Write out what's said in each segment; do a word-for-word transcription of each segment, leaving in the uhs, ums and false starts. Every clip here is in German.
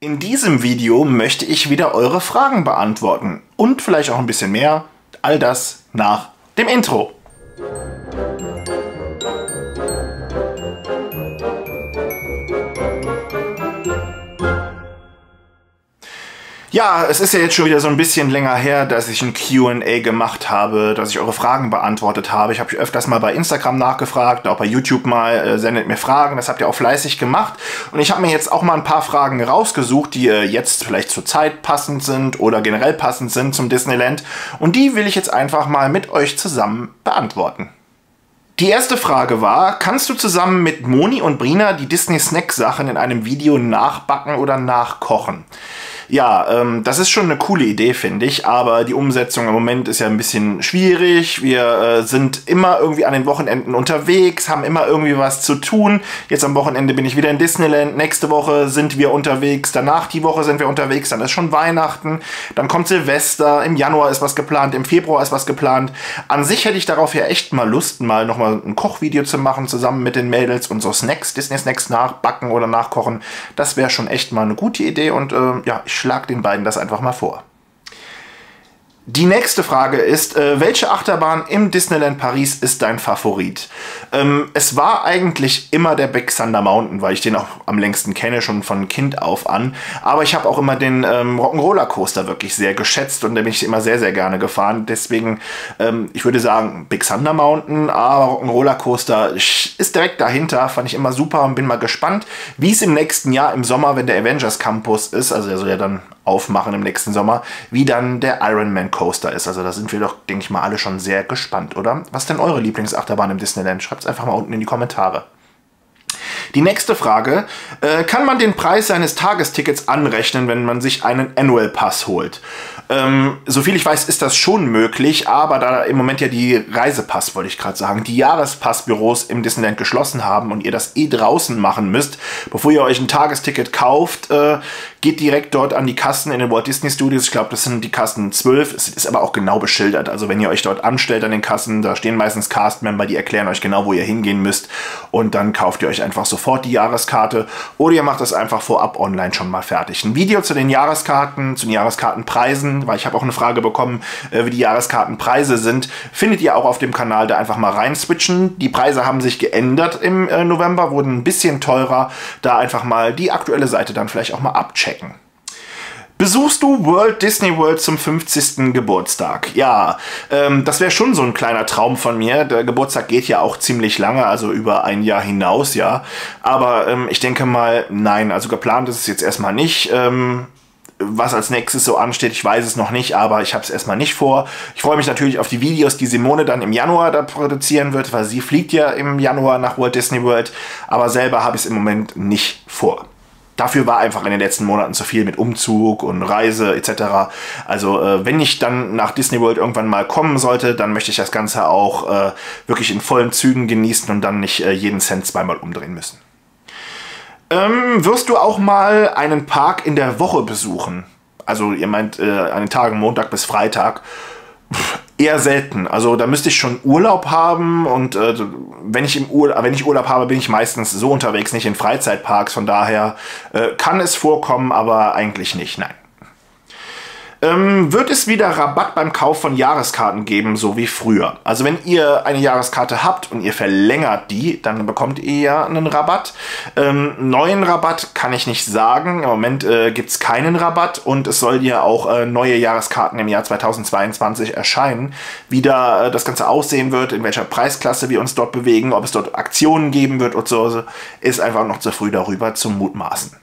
In diesem Video möchte ich wieder eure Fragen beantworten und vielleicht auch ein bisschen mehr. All das nach dem Intro. Ja, es ist ja jetzt schon wieder so ein bisschen länger her, dass ich ein Q und A gemacht habe, dass ich eure Fragen beantwortet habe. Ich habe öfters mal bei Instagram nachgefragt, auch bei YouTube mal, äh, sendet mir Fragen, das habt ihr auch fleißig gemacht. Und ich habe mir jetzt auch mal ein paar Fragen rausgesucht, die äh, jetzt vielleicht zur Zeit passend sind oder generell passend sind zum Disneyland. Und die will ich jetzt einfach mal mit euch zusammen beantworten. Die erste Frage war, kannst du zusammen mit Moni und Brina die Disney-Snack-Sachen in einem Video nachbacken oder nachkochen? Ja, ähm, das ist schon eine coole Idee, finde ich, aber die Umsetzung im Moment ist ja ein bisschen schwierig. Wir äh, sind immer irgendwie an den Wochenenden unterwegs, haben immer irgendwie was zu tun. Jetzt am Wochenende bin ich wieder in Disneyland, nächste Woche sind wir unterwegs, danach die Woche sind wir unterwegs, dann ist schon Weihnachten, dann kommt Silvester, im Januar ist was geplant, im Februar ist was geplant. An sich hätte ich darauf ja echt mal Lust, mal nochmal ein Kochvideo zu machen, zusammen mit den Mädels und so Snacks, Disney-Snacks nachbacken oder nachkochen. Das wäre schon echt mal eine gute Idee und äh, ja, ich schlag den beiden das einfach mal vor. Die nächste Frage ist, äh, welche Achterbahn im Disneyland Paris ist dein Favorit? Ähm, es war eigentlich immer der Big Thunder Mountain, weil ich den auch am längsten kenne, schon von Kind auf an. Aber ich habe auch immer den ähm, Rock'n'Roller Coaster wirklich sehr geschätzt und da bin ich immer sehr, sehr gerne gefahren. Deswegen, ähm, ich würde sagen, Big Thunder Mountain, aber Rock'n'Roller Coaster ist direkt dahinter, fand ich immer super und bin mal gespannt, wie es im nächsten Jahr im Sommer, wenn der Avengers Campus ist, also der soll ja dann aufmachen im nächsten Sommer, wie dann der Iron Man Coaster ist. Also da sind wir doch, denke ich mal, alle schon sehr gespannt, oder? Was ist denn eure Lieblingsachterbahn im Disneyland? Schreibt es einfach mal unten in die Kommentare. Die nächste Frage, äh, kann man den Preis seines Tagestickets anrechnen, wenn man sich einen Annual Pass holt? Ähm, soviel ich weiß, ist das schon möglich, aber da im Moment ja die Reisepass, wollte ich gerade sagen, die Jahrespassbüros im Disneyland geschlossen haben und ihr das eh draußen machen müsst, bevor ihr euch ein Tagesticket kauft, äh, geht direkt dort an die Kassen in den Walt Disney Studios. Ich glaube, das sind die Kassen zwölf, es ist aber auch genau beschildert. Also wenn ihr euch dort anstellt an den Kassen, da stehen meistens Castmember, die erklären euch genau, wo ihr hingehen müsst und dann kauft ihr euch einfach sofort die Jahreskarte oder ihr macht das einfach vorab online schon mal fertig. Ein Video zu den Jahreskarten, zu den Jahreskartenpreisen, weil ich habe auch eine Frage bekommen, äh, wie die Jahreskartenpreise sind, findet ihr auch auf dem Kanal, da einfach mal rein switchen. Die Preise haben sich geändert im äh, November, wurden ein bisschen teurer, da einfach mal die aktuelle Seite dann vielleicht auch mal abchecken. Besuchst du Walt Disney World zum fünfzigsten Geburtstag? Ja, ähm, das wäre schon so ein kleiner Traum von mir. Der Geburtstag geht ja auch ziemlich lange, also über ein Jahr hinaus, ja. Aber ähm, ich denke mal, nein, also geplant ist es jetzt erstmal nicht. Ähm, was als nächstes so ansteht, ich weiß es noch nicht, aber ich habe es erstmal nicht vor. Ich freue mich natürlich auf die Videos, die Simone dann im Januar da produzieren wird, weil sie fliegt ja im Januar nach Walt Disney World, aber selber habe ich es im Moment nicht vor. Dafür war einfach in den letzten Monaten zu viel mit Umzug und Reise et cetera. Also äh, wenn ich dann nach Disney World irgendwann mal kommen sollte, dann möchte ich das Ganze auch äh, wirklich in vollen Zügen genießen und dann nicht äh, jeden Cent zweimal umdrehen müssen. Ähm, wirst du auch mal einen Park in der Woche besuchen? Also ihr meint äh, an den Tagen Montag bis Freitag. Pff, eher selten. Also da müsste ich schon Urlaub haben und äh, wenn, ich im Ur wenn ich Urlaub habe, bin ich meistens so unterwegs, nicht in Freizeitparks. Von daher äh, kann es vorkommen, aber eigentlich nicht, nein. Ähm, wird es wieder Rabatt beim Kauf von Jahreskarten geben, so wie früher? Also wenn ihr eine Jahreskarte habt und ihr verlängert die, dann bekommt ihr ja einen Rabatt. Ähm, neuen Rabatt kann ich nicht sagen. Im Moment äh, gibt es keinen Rabatt und es soll ja auch äh, neue Jahreskarten im Jahr zweitausendzweiundzwanzig erscheinen. Wie da äh, das Ganze aussehen wird, in welcher Preisklasse wir uns dort bewegen, ob es dort Aktionen geben wird und so, ist einfach noch zu früh darüber zu mutmaßen.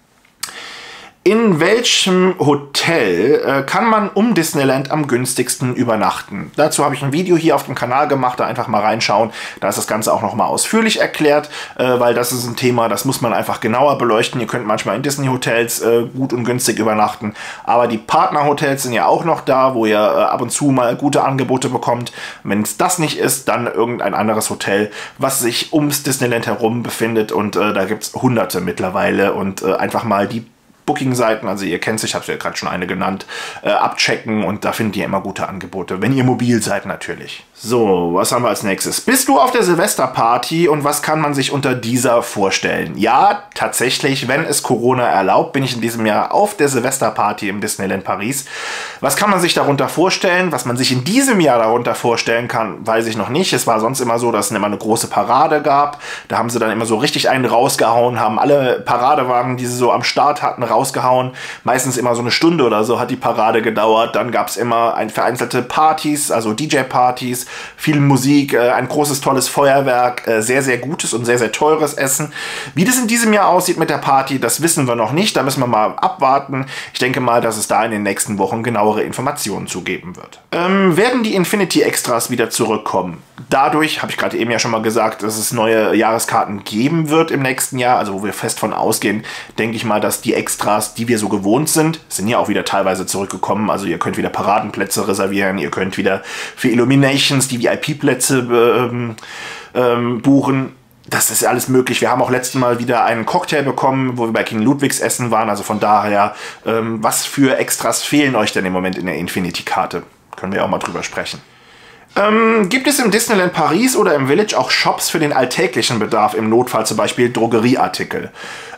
In welchem Hotel äh, kann man um Disneyland am günstigsten übernachten? Dazu habe ich ein Video hier auf dem Kanal gemacht, da einfach mal reinschauen. Da ist das Ganze auch nochmal ausführlich erklärt, äh, weil das ist ein Thema, das muss man einfach genauer beleuchten. Ihr könnt manchmal in Disney-Hotels äh, gut und günstig übernachten, aber die Partnerhotels sind ja auch noch da, wo ihr äh, ab und zu mal gute Angebote bekommt. Wenn es das nicht ist, dann irgendein anderes Hotel, was sich ums Disneyland herum befindet und äh, da gibt es hunderte mittlerweile und äh, einfach mal die Booking-Seiten, also ihr kennt es, ich habe es ja gerade schon eine genannt, äh, abchecken und da findet ihr immer gute Angebote, wenn ihr mobil seid natürlich. So, was haben wir als nächstes? Bist du auf der Silvesterparty und was kann man sich unter dieser vorstellen? Ja, tatsächlich, wenn es Corona erlaubt, bin ich in diesem Jahr auf der Silvesterparty im Disneyland Paris. Was kann man sich darunter vorstellen? Was man sich in diesem Jahr darunter vorstellen kann, weiß ich noch nicht. Es war sonst immer so, dass es immer eine große Parade gab. Da haben sie dann immer so richtig einen rausgehauen, haben alle Paradewagen, die sie so am Start hatten, rausgehauen. Meistens immer so eine Stunde oder so hat die Parade gedauert. Dann gab es immer ein, vereinzelte Partys, also D J-Partys, viel Musik, äh, ein großes, tolles Feuerwerk, äh, sehr, sehr gutes und sehr, sehr teures Essen. Wie das in diesem Jahr aussieht mit der Party, das wissen wir noch nicht. Da müssen wir mal abwarten. Ich denke mal, dass es da in den nächsten Wochen genauere Informationen zu geben wird. Ähm, werden die Infinity-Extras wieder zurückkommen? Dadurch, habe ich gerade eben ja schon mal gesagt, dass es neue Jahreskarten geben wird im nächsten Jahr, also wo wir fest von ausgehen, denke ich mal, dass die Extras, die wir so gewohnt sind, sind ja auch wieder teilweise zurückgekommen. Also ihr könnt wieder Paradenplätze reservieren, ihr könnt wieder für Illuminations die V I P-Plätze ähm, ähm, buchen. Das ist alles möglich. Wir haben auch letztes Mal wieder einen Cocktail bekommen, wo wir bei King Ludwigs essen waren. Also von daher, ähm, was für Extras fehlen euch denn im Moment in der Infinity-Karte? Können wir auch mal drüber sprechen. Ähm, gibt es im Disneyland Paris oder im Village auch Shops für den alltäglichen Bedarf, im Notfall zum Beispiel Drogerieartikel?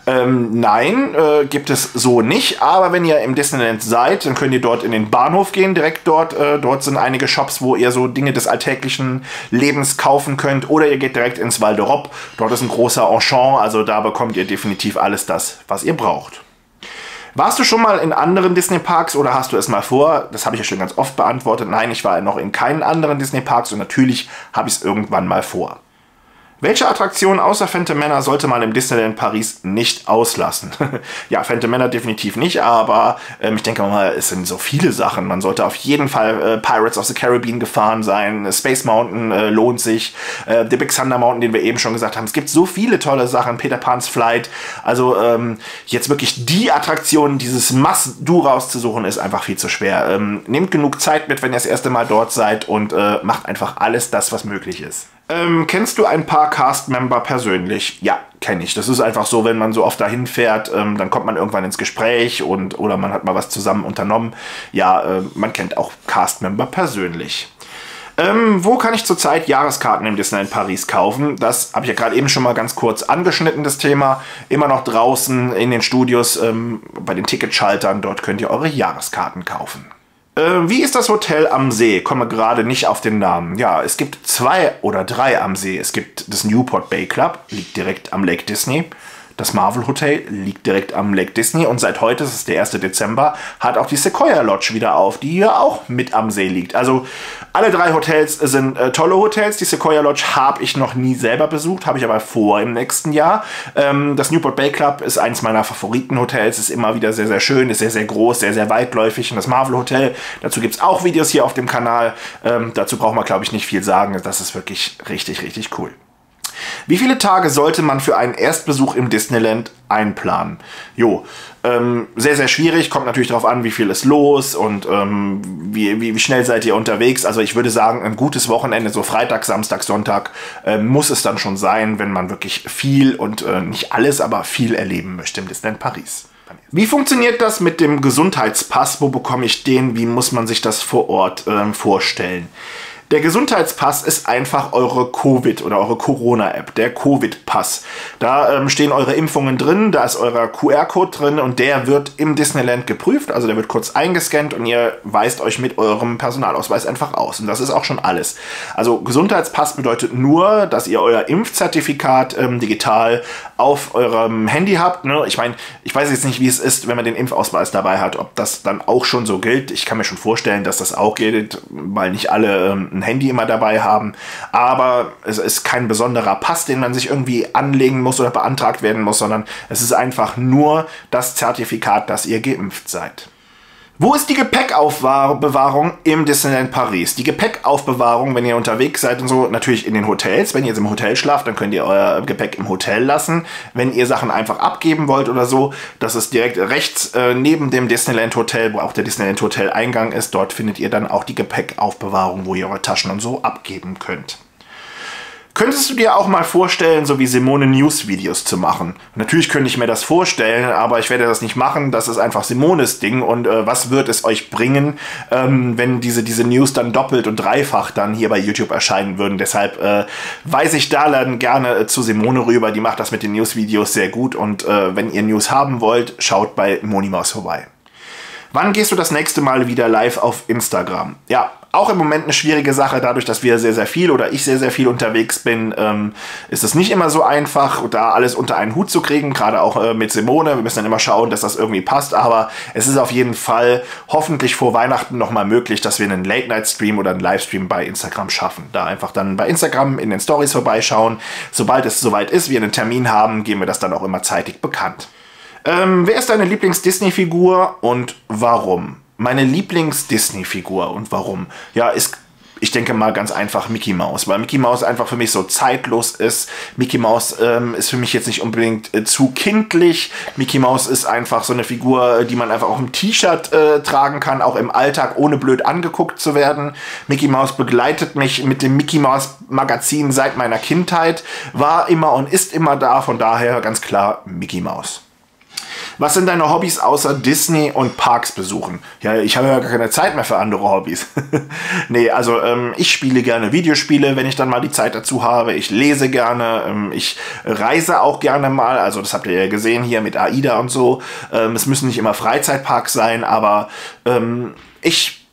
Ähm, nein, äh, gibt es so nicht, aber wenn ihr im Disneyland seid, dann könnt ihr dort in den Bahnhof gehen, direkt dort. Äh, dort sind einige Shops, wo ihr so Dinge des alltäglichen Lebens kaufen könnt, oder ihr geht direkt ins Val d'Europe. Dort ist ein großer Enchant, also da bekommt ihr definitiv alles das, was ihr braucht. Warst du schon mal in anderen Disney-Parks oder hast du es mal vor? Das habe ich ja schon ganz oft beantwortet. Nein, ich war noch in keinen anderen Disney-Parks und natürlich habe ich es irgendwann mal vor. Welche Attraktion außer Phantom Manor sollte man im Disneyland Paris nicht auslassen? Ja, Phantom Manor definitiv nicht, aber ähm, ich denke mal, es sind so viele Sachen. Man sollte auf jeden Fall äh, Pirates of the Caribbean gefahren sein, Space Mountain äh, lohnt sich, äh, der Big Thunder Mountain, den wir eben schon gesagt haben. Es gibt so viele tolle Sachen, Peter Pan's Flight. Also ähm, jetzt wirklich die Attraktion, dieses Must-Do rauszusuchen, ist einfach viel zu schwer. Ähm, nehmt genug Zeit mit, wenn ihr das erste Mal dort seid und äh, macht einfach alles das, was möglich ist. Ähm, kennst du ein paar Cast-Member persönlich? Ja, kenne ich. Das ist einfach so, wenn man so oft dahin fährt, ähm, dann kommt man irgendwann ins Gespräch und oder man hat mal was zusammen unternommen. Ja, äh, man kennt auch Cast-Member persönlich. Ähm, wo kann ich zurzeit Jahreskarten im Disneyland Paris kaufen? Das habe ich ja gerade eben schon mal ganz kurz angeschnitten, das Thema. Immer noch draußen in den Studios, ähm, bei den Ticketschaltern, dort könnt ihr eure Jahreskarten kaufen. Wie ist das Hotel am See? Komme gerade nicht auf den Namen. Ja, es gibt zwei oder drei am See. Es gibt das Newport Bay Club, liegt direkt am Lake Disney. Das Marvel Hotel liegt direkt am Lake Disney. Und seit heute, das ist der erste Dezember, hat auch die Sequoia Lodge wieder auf, die ja auch mit am See liegt. Also alle drei Hotels sind äh, tolle Hotels. Die Sequoia Lodge habe ich noch nie selber besucht, habe ich aber vor im nächsten Jahr. Ähm, das Newport Bay Club ist eins meiner Favoritenhotels, ist immer wieder sehr, sehr schön, ist sehr, sehr groß, sehr, sehr weitläufig. Und das Marvel Hotel, dazu gibt es auch Videos hier auf dem Kanal. Ähm, dazu braucht man, glaube ich, nicht viel sagen. Das ist wirklich richtig, richtig cool. Wie viele Tage sollte man für einen Erstbesuch im Disneyland einplanen? Jo, ähm, sehr, sehr schwierig. Kommt natürlich darauf an, wie viel ist los und ähm, wie, wie, wie schnell seid ihr unterwegs. Also ich würde sagen, ein gutes Wochenende, so Freitag, Samstag, Sonntag, äh, muss es dann schon sein, wenn man wirklich viel und äh, nicht alles, aber viel erleben möchte im Disneyland Paris. Wie funktioniert das mit dem Gesundheitspass? Wo bekomme ich den? Wie muss man sich das vor Ort äh, vorstellen? Der Gesundheitspass ist einfach eure Covid- oder eure Corona-App, der Covid-Pass. Da ähm, stehen eure Impfungen drin, da ist euer Q R-Code drin und der wird im Disneyland geprüft, also der wird kurz eingescannt und ihr weist euch mit eurem Personalausweis einfach aus. Und das ist auch schon alles. Also Gesundheitspass bedeutet nur, dass ihr euer Impfzertifikat ähm, digital auf eurem Handy habt. Ne? Ich meine, ich weiß jetzt nicht, wie es ist, wenn man den Impfausweis dabei hat, ob das dann auch schon so gilt. Ich kann mir schon vorstellen, dass das auch gilt, weil nicht alle ähm, ein Handy immer dabei haben, aber es ist kein besonderer Pass, den man sich irgendwie anlegen muss oder beantragt werden muss, sondern es ist einfach nur das Zertifikat, dass ihr geimpft seid. Wo ist die Gepäckaufbewahrung im Disneyland Paris? Die Gepäckaufbewahrung, wenn ihr unterwegs seid und so, natürlich in den Hotels. Wenn ihr jetzt im Hotel schlaft, dann könnt ihr euer Gepäck im Hotel lassen. Wenn ihr Sachen einfach abgeben wollt oder so, das ist direkt rechts äh, neben dem Disneyland Hotel, wo auch der Disneyland Hotel Eingang ist. Dort findet ihr dann auch die Gepäckaufbewahrung, wo ihr eure Taschen und so abgeben könnt. Könntest du dir auch mal vorstellen, so wie Simone News-Videos zu machen? Natürlich könnte ich mir das vorstellen, aber ich werde das nicht machen. Das ist einfach Simones Ding. Und äh, was wird es euch bringen, ähm, wenn diese, diese News dann doppelt und dreifach dann hier bei YouTube erscheinen würden? Deshalb äh, weise ich da dann gerne äh, zu Simone rüber. Die macht das mit den News-Videos sehr gut. Und äh, wenn ihr News haben wollt, schaut bei Monimaus vorbei. Wann gehst du das nächste Mal wieder live auf Instagram? Ja, auch im Moment eine schwierige Sache. Dadurch, dass wir sehr, sehr viel oder ich sehr, sehr viel unterwegs bin, ähm, ist es nicht immer so einfach, da alles unter einen Hut zu kriegen. Gerade auch äh, mit Simone. Wir müssen dann immer schauen, dass das irgendwie passt. Aber es ist auf jeden Fall hoffentlich vor Weihnachten nochmal möglich, dass wir einen Late-Night-Stream oder einen Livestream bei Instagram schaffen. Da einfach dann bei Instagram in den Stories vorbeischauen. Sobald es soweit ist, wir einen Termin haben, geben wir das dann auch immer zeitig bekannt. Ähm, wer ist deine Lieblings-Disney-Figur und warum? Meine Lieblings-Disney-Figur und warum? Ja, ist, ich denke mal, ganz einfach Mickey Mouse, weil Mickey Mouse einfach für mich so zeitlos ist. Mickey Mouse ähm, ist für mich jetzt nicht unbedingt äh, zu kindlich. Mickey Mouse ist einfach so eine Figur, die man einfach auch im T-Shirt äh, tragen kann, auch im Alltag, ohne blöd angeguckt zu werden. Mickey Mouse begleitet mich mit dem Mickey Mouse Magazin seit meiner Kindheit, war immer und ist immer da, von daher ganz klar Mickey Mouse. Was sind deine Hobbys außer Disney und Parks besuchen? Ja, ich habe ja gar keine Zeit mehr für andere Hobbys. Nee, also ähm, ich spiele gerne Videospiele, wenn ich dann mal die Zeit dazu habe. Ich lese gerne, ähm, ich reise auch gerne mal. Also das habt ihr ja gesehen hier mit AIDA und so. Ähm, es müssen nicht immer Freizeitparks sein, aber ähm, ich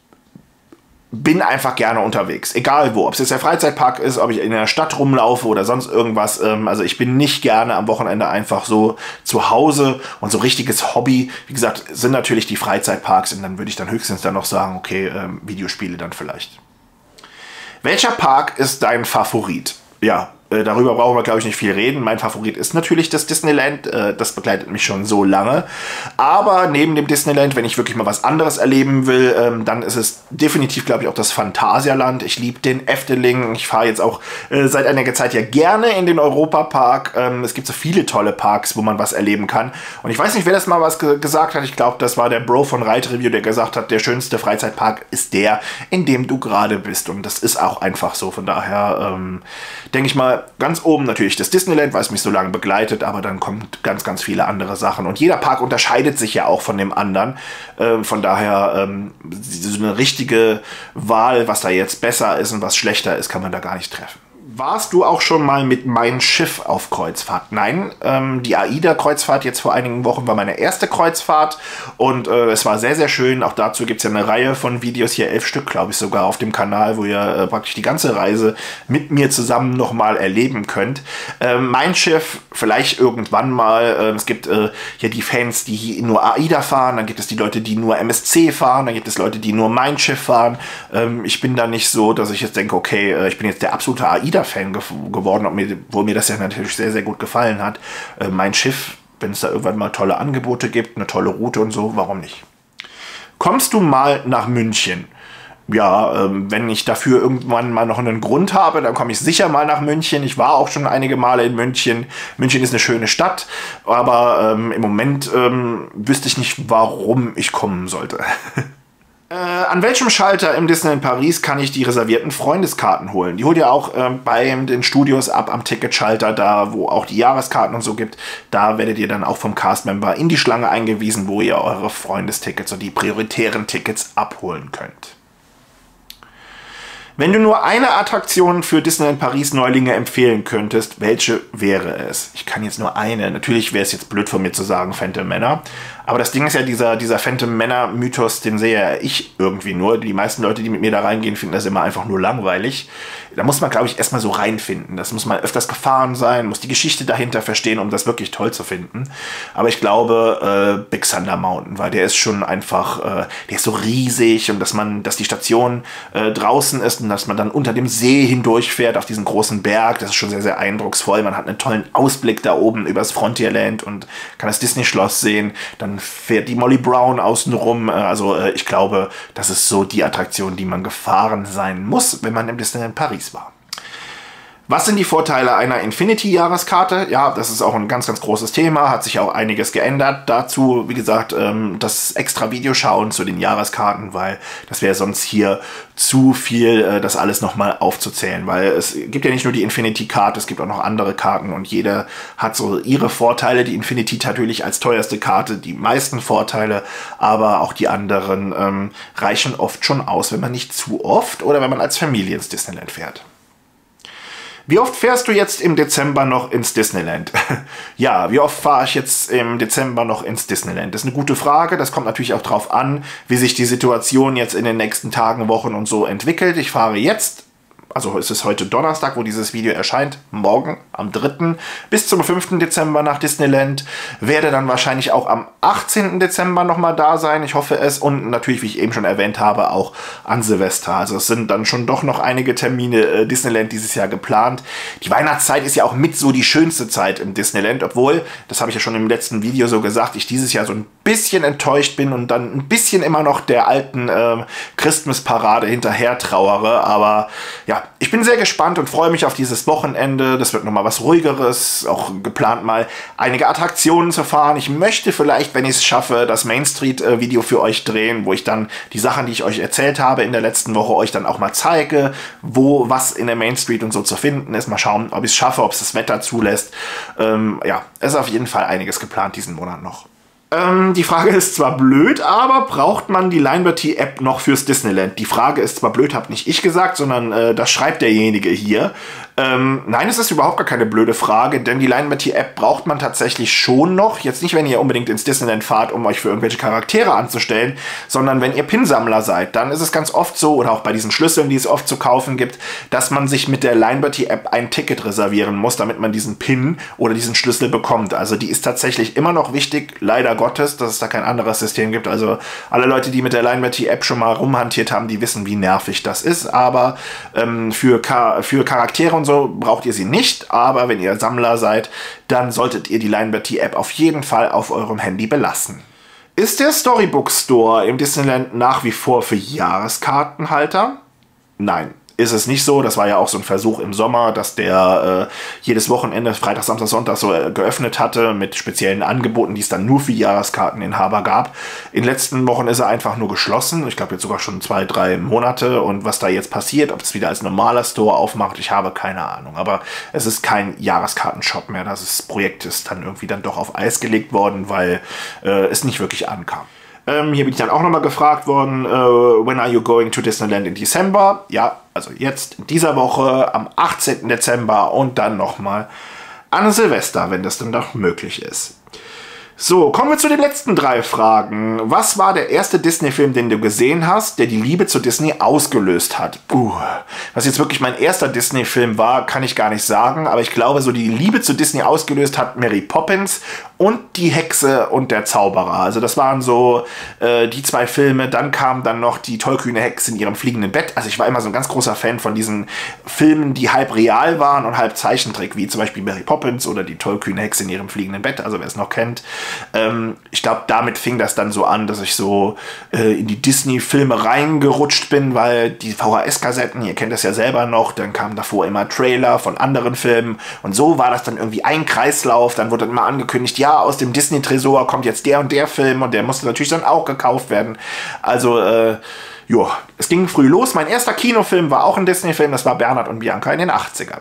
bin einfach gerne unterwegs. Egal wo, ob es jetzt der Freizeitpark ist, ob ich in der Stadt rumlaufe oder sonst irgendwas. Also ich bin nicht gerne am Wochenende einfach so zu Hause, und so richtiges Hobby, wie gesagt, sind natürlich die Freizeitparks, und dann würde ich dann höchstens dann noch sagen, okay, ähm, Videospiele dann vielleicht. Welcher Park ist dein Favorit? Ja, äh, darüber brauchen wir, glaube ich, nicht viel reden. Mein Favorit ist natürlich das Disneyland. Äh, das begleitet mich schon so lange. Aber neben dem Disneyland, wenn ich wirklich mal was anderes erleben will, ähm, dann ist es definitiv, glaube ich, auch das Phantasialand. Ich liebe den Efteling. Ich fahre jetzt auch äh, seit einiger Zeit ja gerne in den Europa-Park. Ähm, es gibt so viele tolle Parks, wo man was erleben kann. Und ich weiß nicht, wer das mal was ge gesagt hat. Ich glaube, das war der Bro von Ride Review, der gesagt hat, der schönste Freizeitpark ist der, in dem du gerade bist. Und das ist auch einfach so. Von daher ähm, denke ich mal, ganz oben natürlich das Disneyland, weil es mich so lange begleitet, aber dann kommen ganz, ganz viele andere Sachen. Und jeder Park unterscheidet sich ja auch von dem anderen. Äh, von daher, ähm, so eine richtige Wahl, was da jetzt besser ist und was schlechter ist, kann man da gar nicht treffen. Warst du auch schon mal mit Mein Schiff auf Kreuzfahrt? Nein, ähm, die AIDA-Kreuzfahrt jetzt vor einigen Wochen war meine erste Kreuzfahrt, und äh, es war sehr, sehr schön. Auch dazu gibt es ja eine Reihe von Videos, hier elf Stück, glaube ich, sogar auf dem Kanal, wo ihr äh, praktisch die ganze Reise mit mir zusammen nochmal erleben könnt. Ähm, Mein Schiff, vielleicht irgendwann mal. Ähm, es gibt äh, ja die Fans, die nur AIDA fahren, dann gibt es die Leute, die nur M S C fahren, dann gibt es Leute, die nur Mein Schiff fahren. Ähm, ich bin da nicht so, dass ich jetzt denke, okay, äh, ich bin jetzt der absolute AIDA Fan ge geworden, ob mir, wo mir das ja natürlich sehr, sehr gut gefallen hat. Äh, Mein Schiff, wenn es da irgendwann mal tolle Angebote gibt, eine tolle Route und so, warum nicht? Kommst du mal nach München? Ja, ähm, wenn ich dafür irgendwann mal noch einen Grund habe, dann komme ich sicher mal nach München. Ich war auch schon einige Male in München. München ist eine schöne Stadt, aber ähm, im Moment ähm, wüsste ich nicht, warum ich kommen sollte. Äh, an welchem Schalter im Disneyland Paris kann ich die reservierten Freundeskarten holen? Die holt ihr auch äh, bei den Studios ab, am Ticketschalter, da wo auch die Jahreskarten und so gibt. Da werdet ihr dann auch vom Castmember in die Schlange eingewiesen, wo ihr eure Freundestickets und die prioritären Tickets abholen könnt. Wenn du nur eine Attraktion für Disneyland Paris Neulinge empfehlen könntest, welche wäre es? Ich kann jetzt nur eine. Natürlich wäre es jetzt blöd von mir zu sagen Phantom Manor. Aber das Ding ist ja, dieser, dieser Phantom Manor Mythos, den sehe ja ich irgendwie nur. Die meisten Leute, die mit mir da reingehen, finden das immer einfach nur langweilig. Da muss man, glaube ich, erstmal so reinfinden. Das muss man öfters gefahren sein, muss die Geschichte dahinter verstehen, um das wirklich toll zu finden. Aber ich glaube, äh, Big Thunder Mountain, weil der ist schon einfach, äh, der ist so riesig, und dass man, dass die Station äh, draußen ist, dass man dann unter dem See hindurchfährt auf diesen großen Berg. Das ist schon sehr, sehr eindrucksvoll. Man hat einen tollen Ausblick da oben übers Frontierland und kann das Disney-Schloss sehen. Dann fährt die Molly Brown außenrum. Also ich glaube, das ist so die Attraktion, die man gefahren sein muss, wenn man im Disneyland Paris war. Was sind die Vorteile einer Infinity-Jahreskarte? Ja, das ist auch ein ganz, ganz großes Thema, hat sich auch einiges geändert. Dazu, wie gesagt, das extra Video schauen zu den Jahreskarten, weil das wäre sonst hier zu viel, das alles nochmal aufzuzählen. Weil es gibt ja nicht nur die Infinity-Karte, es gibt auch noch andere Karten und jede hat so ihre Vorteile. Die Infinity natürlich als teuerste Karte die meisten Vorteile, aber auch die anderen ähm, reichen oft schon aus, wenn man nicht zu oft oder wenn man als Familie ins Disneyland fährt. Wie oft fährst du jetzt im Dezember noch ins Disneyland? Ja, wie oft fahre ich jetzt im Dezember noch ins Disneyland? Das ist eine gute Frage. Das kommt natürlich auch darauf an, wie sich die Situation jetzt in den nächsten Tagen, Wochen und so entwickelt. Ich fahre jetzt, also es ist heute Donnerstag, wo dieses Video erscheint, morgen am dritten bis zum fünften Dezember nach Disneyland. Werde dann wahrscheinlich auch am achtzehnten Dezember nochmal da sein, ich hoffe es. Und natürlich, wie ich eben schon erwähnt habe, auch an Silvester. Also es sind dann schon doch noch einige Termine äh, Disneyland dieses Jahr geplant. Die Weihnachtszeit ist ja auch mit so die schönste Zeit im Disneyland, obwohl, das habe ich ja schon im letzten Video so gesagt, ich dieses Jahr so ein bisschen enttäuscht bin und dann ein bisschen immer noch der alten äh, Christmas-Parade hinterher trauere. Aber ja, ich bin sehr gespannt und freue mich auf dieses Wochenende. Das wird nochmal was Ruhigeres, auch geplant mal einige Attraktionen zu fahren. Ich möchte vielleicht, wenn ich es schaffe, das Main Street äh, Video für euch drehen, wo ich dann die Sachen, die ich euch erzählt habe in der letzten Woche, euch dann auch mal zeige, wo was in der Main Street und so zu finden ist. Mal schauen, ob ich es schaffe, ob es das Wetter zulässt. Ähm, ja, es ist auf jeden Fall einiges geplant diesen Monat noch. Die Frage ist zwar blöd, aber braucht man die LineBirty-App noch fürs Disneyland? Die Frage ist zwar blöd, habe nicht ich gesagt, sondern äh, das schreibt derjenige hier. Ähm, nein, es ist überhaupt gar keine blöde Frage, denn die LineBirty-App braucht man tatsächlich schon noch. Jetzt nicht, wenn ihr unbedingt ins Disneyland fahrt, um euch für irgendwelche Charaktere anzustellen, sondern wenn ihr Pinsammler seid, dann ist es ganz oft so, oder auch bei diesen Schlüsseln, die es oft zu kaufen gibt, dass man sich mit der LineBirty-App ein Ticket reservieren muss, damit man diesen Pin oder diesen Schlüssel bekommt. Also die ist tatsächlich immer noch wichtig, leider Gottes, dass es da kein anderes System gibt. Also alle Leute, die mit der LineBirty-App schon mal rumhantiert haben, die wissen, wie nervig das ist, aber ähm, für, Ka- für Charaktere und so braucht ihr sie nicht, aber wenn ihr Sammler seid, dann solltet ihr die LineBirty-App auf jeden Fall auf eurem Handy belassen. Ist der Storybook Store im Disneyland nach wie vor für Jahreskartenhalter? Nein. Ist es nicht so, das war ja auch so ein Versuch im Sommer, dass der äh, jedes Wochenende, Freitag, Samstag, Sonntag so äh, geöffnet hatte mit speziellen Angeboten, die es dann nur für Jahreskarteninhaber gab. In den letzten Wochen ist er einfach nur geschlossen, ich glaube jetzt sogar schon zwei, drei Monate und was da jetzt passiert, ob es wieder als normaler Store aufmacht, ich habe keine Ahnung, aber es ist kein Jahreskartenshop mehr, das Projekt ist dann irgendwie dann doch auf Eis gelegt worden, weil äh, es nicht wirklich ankam. Ähm, hier bin ich dann auch nochmal gefragt worden, äh, when are you going to Disneyland in December? Ja, also jetzt in dieser Woche am achtzehnten Dezember und dann nochmal an Silvester, wenn das dann doch möglich ist. So, kommen wir zu den letzten drei Fragen. Was war der erste Disney-Film, den du gesehen hast, der die Liebe zu Disney ausgelöst hat? Puh, was jetzt wirklich mein erster Disney-Film war, kann ich gar nicht sagen, aber ich glaube, so die Liebe zu Disney ausgelöst hat Mary Poppins und Die Hexe und der Zauberer. Also das waren so äh, die zwei Filme. Dann kam dann noch die tollkühne Hexe in ihrem fliegenden Bett. Also ich war immer so ein ganz großer Fan von diesen Filmen, die halb real waren und halb Zeichentrick, wie zum Beispiel Mary Poppins oder die tollkühne Hexe in ihrem fliegenden Bett. Also wer es noch kennt. Ähm, ich glaube, damit fing das dann so an, dass ich so äh, in die Disney-Filme reingerutscht bin, weil die V H S-Kassetten, ihr kennt das ja selber noch, dann kamen davor immer Trailer von anderen Filmen und so war das dann irgendwie ein Kreislauf, dann wurde dann immer angekündigt, ja, aus dem Disney-Tresor kommt jetzt der und der Film und der musste natürlich dann auch gekauft werden. Also, äh, jo, es ging früh los. Mein erster Kinofilm war auch ein Disney-Film, das war Bernhard und Bianca in den achtzigern.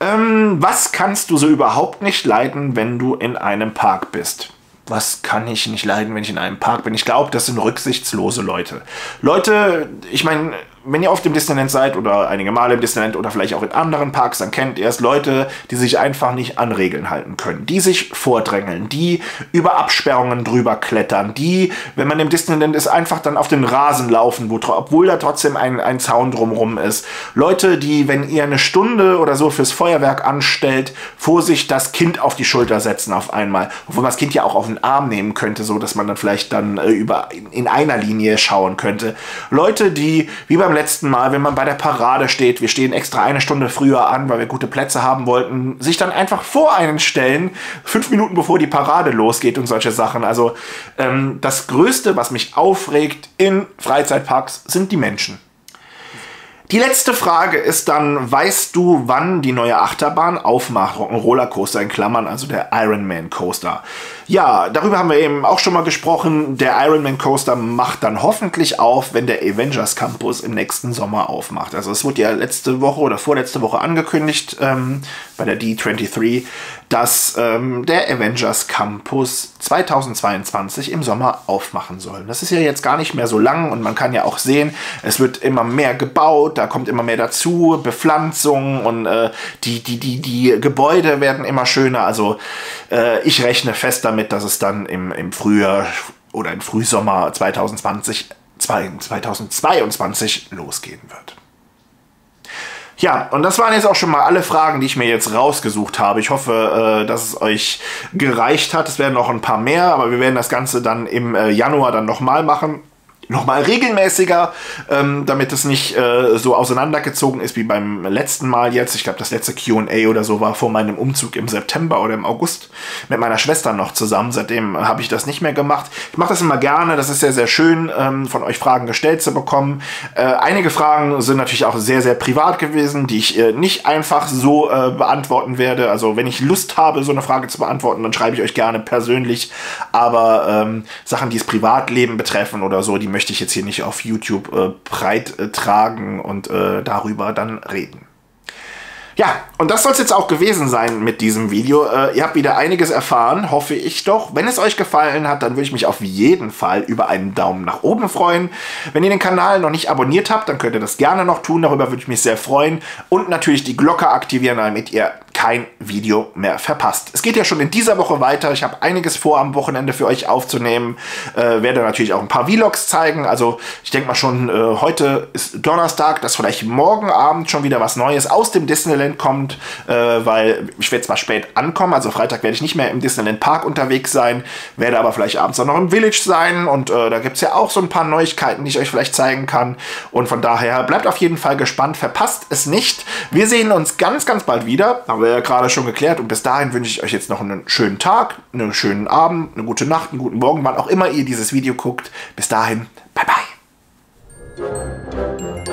Ähm, was kannst du so überhaupt nicht leiden, wenn du in einem Park bist? Was kann ich nicht leiden, wenn ich in einem Park bin? Ich glaube, das sind rücksichtslose Leute. Leute, ich meine, wenn ihr oft im Disneyland seid oder einige Male im Disneyland oder vielleicht auch in anderen Parks, dann kennt ihr es, Leute, die sich einfach nicht an Regeln halten können, die sich vordrängeln, die über Absperrungen drüber klettern, die, wenn man im Disneyland ist, einfach dann auf den Rasen laufen, wo, obwohl da trotzdem ein, ein Zaun drumrum ist. Leute, die, wenn ihr eine Stunde oder so fürs Feuerwerk anstellt, vor sich das Kind auf die Schulter setzen auf einmal, obwohl man das Kind ja auch auf den Arm nehmen könnte, so dass man dann vielleicht dann äh, über, in, in einer Linie schauen könnte. Leute, die, wie beim letzten Mal, wenn man bei der Parade steht, wir stehen extra eine Stunde früher an, weil wir gute Plätze haben wollten, sich dann einfach vor einen stellen, fünf Minuten bevor die Parade losgeht und solche Sachen. Also ähm, das Größte, was mich aufregt in Freizeitparks, sind die Menschen. Die letzte Frage ist dann, weißt du, wann die neue Achterbahn aufmacht? Rock'n'Roller Coaster in Klammern, also der Iron Man Coaster. Ja, darüber haben wir eben auch schon mal gesprochen. Der Iron Man Coaster macht dann hoffentlich auf, wenn der Avengers Campus im nächsten Sommer aufmacht. Also es wurde ja letzte Woche oder vorletzte Woche angekündigt ähm, bei der D dreiundzwanzig, dass ähm, der Avengers Campus zweitausendzweiundzwanzig im Sommer aufmachen soll. Das ist ja jetzt gar nicht mehr so lang und man kann ja auch sehen, es wird immer mehr gebaut. Da kommt immer mehr dazu, Bepflanzung und äh, die, die, die, die Gebäude werden immer schöner. Also äh, ich rechne fest damit, dass es dann im, im Frühjahr oder im Frühsommer zweitausendzwanzig, zweitausendzweiundzwanzig losgehen wird. Ja, und das waren jetzt auch schon mal alle Fragen, die ich mir jetzt rausgesucht habe. Ich hoffe, dass es euch gereicht hat. Es werden noch ein paar mehr, aber wir werden das Ganze dann im Januar dann nochmal machen. Nochmal regelmäßiger, ähm, damit es nicht äh, so auseinandergezogen ist wie beim letzten Mal jetzt. Ich glaube, das letzte Q und A oder so war vor meinem Umzug im September oder im August mit meiner Schwester noch zusammen. Seitdem habe ich das nicht mehr gemacht. Ich mache das immer gerne. Das ist sehr, sehr schön, ähm, von euch Fragen gestellt zu bekommen. Äh, einige Fragen sind natürlich auch sehr, sehr privat gewesen, die ich äh, nicht einfach so äh, beantworten werde. Also wenn ich Lust habe, so eine Frage zu beantworten, dann schreibe ich euch gerne persönlich. Aber ähm, Sachen, die das Privatleben betreffen oder so, die möchte ich möchte ich jetzt hier nicht auf YouTube äh, breit äh, tragen und äh, darüber dann reden. Ja, und das soll es jetzt auch gewesen sein mit diesem Video. Äh, ihr habt wieder einiges erfahren, hoffe ich doch. Wenn es euch gefallen hat, dann würde ich mich auf jeden Fall über einen Daumen nach oben freuen. Wenn ihr den Kanal noch nicht abonniert habt, dann könnt ihr das gerne noch tun. Darüber würde ich mich sehr freuen. Und natürlich die Glocke aktivieren, damit ihr kein Video mehr verpasst. Es geht ja schon in dieser Woche weiter. Ich habe einiges vor, am Wochenende für euch aufzunehmen. Äh, werde natürlich auch ein paar Vlogs zeigen. Also ich denke mal schon, äh, heute ist Donnerstag, dass vielleicht morgen Abend schon wieder was Neues aus dem Disneyland kommt, äh, weil ich werde zwar spät ankommen, also Freitag werde ich nicht mehr im Disneyland Park unterwegs sein, werde aber vielleicht abends auch noch im Village sein und äh, da gibt es ja auch so ein paar Neuigkeiten, die ich euch vielleicht zeigen kann. Und von daher bleibt auf jeden Fall gespannt, verpasst es nicht. Wir sehen uns ganz, ganz bald wieder. Aber ja, gerade schon geklärt und bis dahin wünsche ich euch jetzt noch einen schönen Tag, einen schönen Abend, eine gute Nacht, einen guten Morgen, wann auch immer ihr dieses Video guckt. Bis dahin, bye bye.